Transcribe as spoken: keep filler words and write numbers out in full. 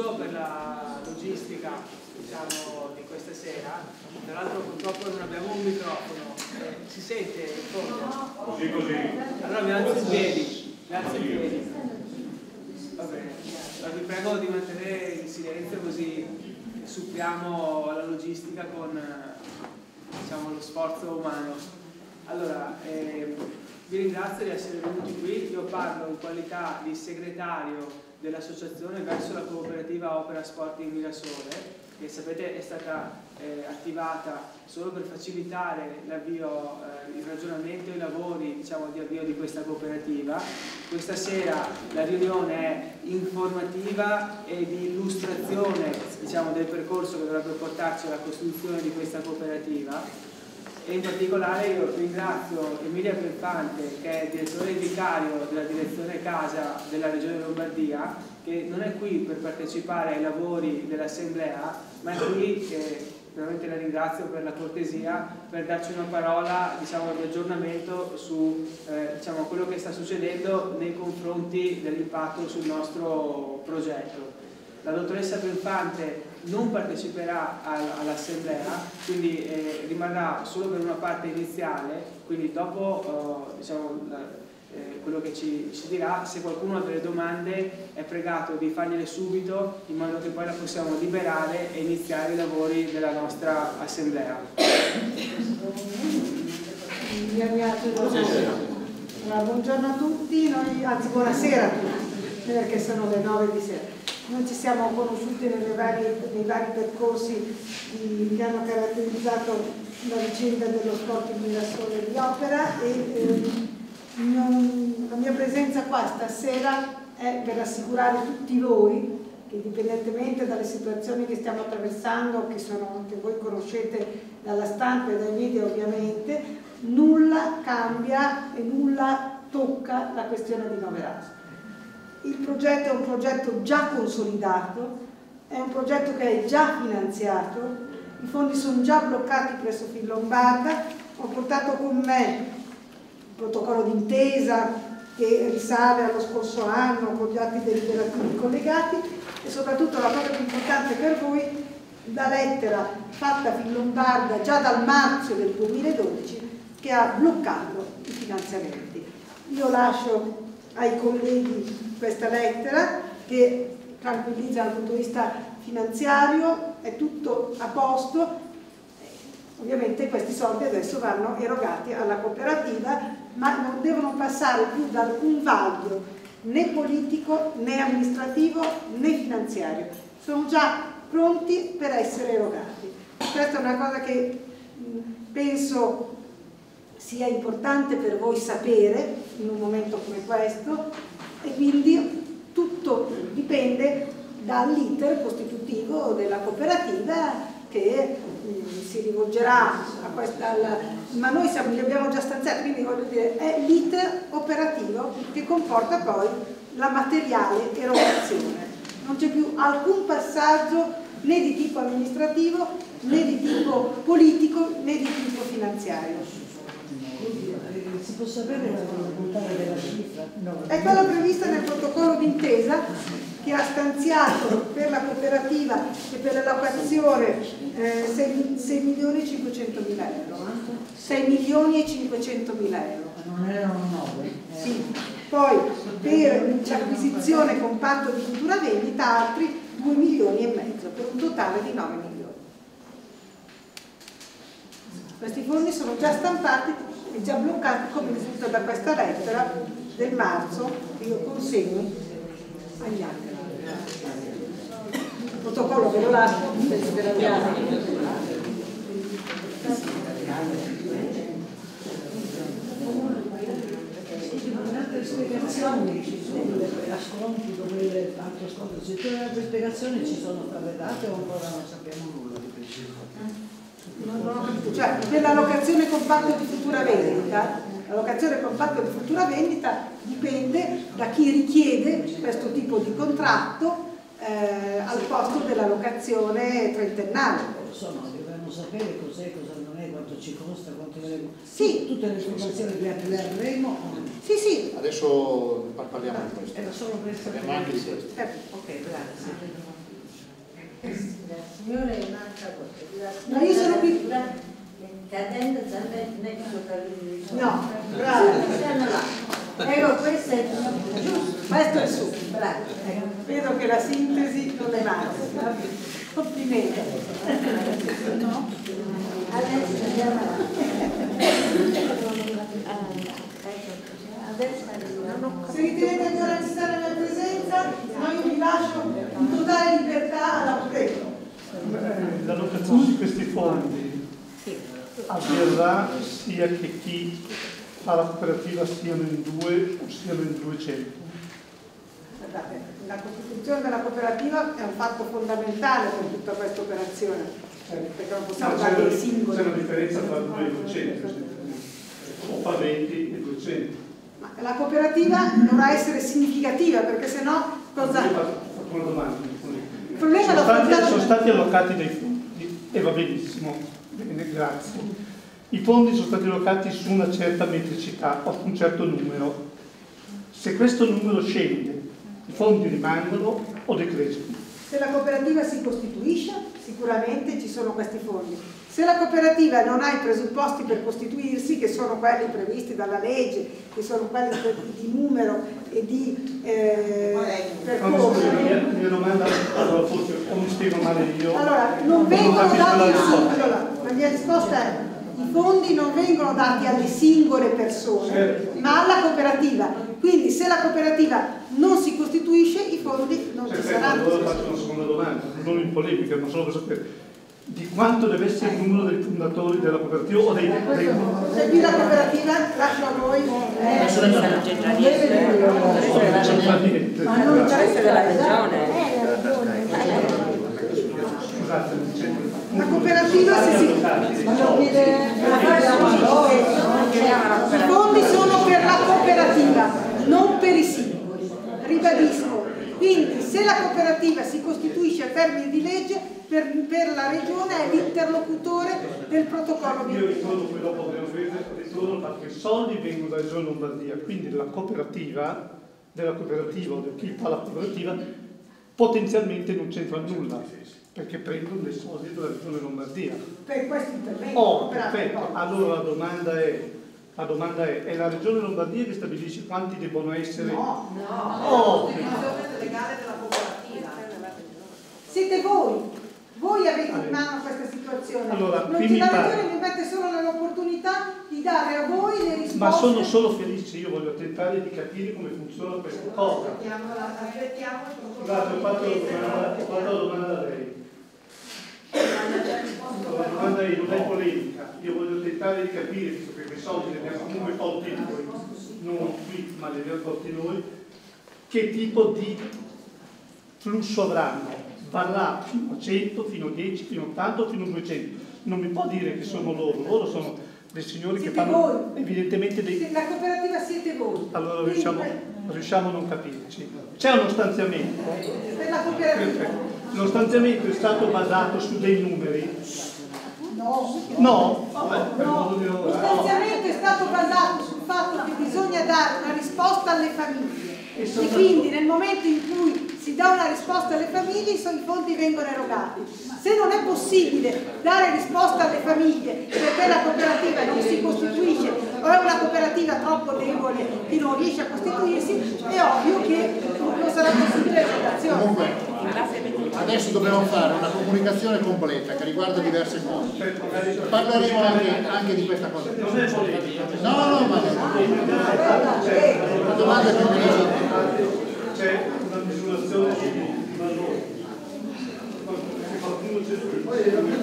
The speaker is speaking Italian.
scuso per la logistica, diciamo, di questa sera. Tra l'altro purtroppo non abbiamo un microfono. Eh, si sente in fondo? Così così. Allora mi alzo in piedi. Mi alzo in piedi. Va bene. Allora, vi prego di mantenere il silenzio così suppliamo la logistica con, diciamo, lo sforzo umano. Allora, eh, vi ringrazio di essere venuti qui. Io parlo in qualità di segretario dell'associazione verso la cooperativa Opera Sporting Mirasole, che sapete è stata eh, attivata solo per facilitare l'avvio, eh, il ragionamento e i lavori, diciamo, di avvio di questa cooperativa. Questa sera la riunione è informativa e di illustrazione, diciamo, del percorso che dovrebbe portarci alla costruzione di questa cooperativa. E in particolare io ringrazio Emilia Benfante, che è direttore vicario della direzione casa della Regione Lombardia, che non è qui per partecipare ai lavori dell'assemblea, ma è qui, che veramente la ringrazio per la cortesia, per darci una parola, diciamo, di aggiornamento su eh, diciamo, quello che sta succedendo nei confronti dell'impatto sul nostro progetto. La dottoressa Benfante non parteciperà all'assemblea, quindi eh, rimarrà solo per una parte iniziale, quindi dopo eh, diciamo, eh, quello che ci, ci dirà. Se qualcuno ha delle domande è pregato di fargliele subito, in modo che poi la possiamo liberare e iniziare i lavori della nostra assemblea. Buongiorno a tutti, noi, anzi buonasera a tutti, perché sono le nove di sera. Noi ci siamo conosciuti nelle varie, nei vari percorsi che hanno caratterizzato la vicenda dello sport in Mirasole di Opera, e eh, non, la mia presenza qua stasera è per rassicurare tutti voi che, indipendentemente dalle situazioni che stiamo attraversando, che, sono, che voi conoscete dalla stampa e dai media ovviamente, nulla cambia e nulla tocca la questione di Noverazzo. Il progetto è un progetto già consolidato, è un progetto che è già finanziato, i fondi sono già bloccati presso Finlombarda. Ho portato con me il protocollo d'intesa che risale allo scorso anno con gli atti deliberativi collegati, e soprattutto la cosa più importante per voi, la lettera fatta a Finlombarda già dal marzo del duemiladodici che ha bloccato i finanziamenti. Io lascio ai colleghi questa lettera che tranquillizza dal punto di vista finanziario, è tutto a posto. Ovviamente questi soldi adesso vanno erogati alla cooperativa, ma non devono passare più da alcun vaglio né politico né amministrativo né finanziario, sono già pronti per essere erogati. Questa è una cosa che penso sia importante per voi sapere in un momento come questo, e quindi tutto dipende dall'iter costitutivo della cooperativa che mh, si rivolgerà a questa, alla, ma noi siamo, li abbiamo già stanziati, quindi voglio dire è l'iter operativo che comporta poi la materiale erogazione. Non c'è più alcun passaggio né di tipo amministrativo né di tipo politico né di tipo finanziario. Si può sapere la volontà della cifra? No. È quella prevista nel protocollo d'intesa che ha stanziato per la cooperativa e per l'allocazione eh, sei milioni e cinquecentomila euro. sei milioni e cinquecentomila euro. Non erano nove? Sì. Poi per l'acquisizione con patto di futura vendita altri due milioni e mezzo, per un totale di nove milioni. Questi fondi sono già stampati e già bloccati, come risulta da questa lettera del marzo che io consegno agli altri. Il protocollo ve lo lascio, penso che l'abbiamo. Altre spiegazioni ci sono, delle ascolti, dove tanto ascolto, se c'è altre spiegazioni ci sono state date o ancora non sappiamo nulla di preciso? Non, non, cioè per l'allocazione con patto di futura vendita, l'allocazione con patto di futura vendita dipende da chi richiede questo tipo di contratto eh, al posto dell'allocazione trentennale. Insomma, dovremmo sapere cos'è, cosa non è, quanto ci costa, quanto dovremmo... Sì, tutte le informazioni le avremo. Sì, sì. Adesso parliamo di questo. Era solo questo. Parliamo anche di questo. Eh, ok, grazie. Cristina, signore Marta Botte. Ma io sono qui. Cadendo Zambetti nel suo no, bravo, siamo là. Ecco, questo è giusto, questo è su, bravo. Ecco. Vedo che la sintesi non è male. Complimenti. No? Adesso andiamo avanti. Se ritenete ancora necessaria la mia presenza, noi vi lascio in totale libertà alla prego. La dotazione di questi fondi avverrà sia che chi fa la cooperativa siano in due o siano in duecento. Guardate, la costituzione della cooperativa è un fatto fondamentale per tutta questa operazione, perché non possiamo fare dei singoli. C'è una differenza tra due e duecento, o fa venti e duecento. La cooperativa dovrà essere significativa, perché sennò cosa... Faccio una domanda. Il problema sono, stati, sono per... stati allocati dei fondi e va benissimo, bene, grazie. I fondi sono stati allocati su una certa metricità, o su un certo numero. Se questo numero scende, i fondi rimangono o decrescono? Se la cooperativa si costituisce, sicuramente ci sono questi fondi. Se la cooperativa non ha i presupposti per costituirsi, che sono quelli previsti dalla legge, che sono quelli di numero e di eh, percorso... Mi domanda, allora forse mi spiego male io... Allora, non vengono dati... Allora, la mia risposta è i fondi non vengono dati alle singole persone, certo, ma alla cooperativa. Quindi se la cooperativa non si costituisce, i fondi non ci saranno. Allora faccio una seconda domanda, non in polemica, ma solo per sapere. Di quanto deve essere il numero dei fondatori della cooperativa o dei... dei... Se qui la cooperativa lascia a voi... Eh, eh, non c'è niente. Ma non c'è niente della regione. Scusate, la cooperativa si si... I fondi sono per la cooperativa, non per i singoli. Ribadisco. Quindi se la cooperativa si costituisce a termini di legge, Per, per la regione è l'interlocutore del protocollo di... Io ritorno poi dopo ritorno perché i soldi vengono dalla Regione Lombardia, quindi la cooperativa, della cooperativa o di chi fa la cooperativa potenzialmente non c'entra nulla, perché prendono dei soldi dalla Regione Lombardia. Per questo intervento. Oh, perfetto. Allora la domanda è, la domanda è, è la Regione Lombardia che stabilisce quanti debbono essere... No, no, oh, è la costituzione legale della cooperativa. Siete voi. Voi avete in mano questa situazione, allora, non mi mette solo nell'opportunità di dare a voi le risposte. Ma sono solo felice, io voglio tentare di capire come funziona questa cosa. Scusate, ho fatto la domanda a lei. La domanda è, non è polemica, io voglio tentare di capire, visto che quei soldi li abbiamo comunque tolti noi, non qui, ma li abbiamo tolti noi, che tipo di flusso avranno? Parla fino a cento, fino a dieci, fino a ottanta, fino a duecento. Non mi può dire che sono loro, loro sono dei signori siete che fanno voi. Evidentemente dei... Se la cooperativa siete voi. Allora riusciamo, riusciamo a non capirci. C'è uno stanziamento. Per la cooperativa. Perfetto. Lo stanziamento è stato basato su dei numeri. No. No? Vabbè, no. Per lo stanziamento è stato basato sul fatto che bisogna dare una risposta alle famiglie. E, e quindi nel momento in cui si dà una risposta alle famiglie, i fondi vengono erogati. Se non è possibile dare risposta alle famiglie perché la cooperativa non si costituisce o è una cooperativa troppo debole che non riesce a costituirsi, è ovvio che non sarà possibile l'erogazione. Comunque, adesso dobbiamo fare una comunicazione completa che riguarda diverse cose. Parleremo anche, anche di questa cosa. No, no, ma la domanda è più veloce. C'è una misurazione di valore, qualcuno c'è poi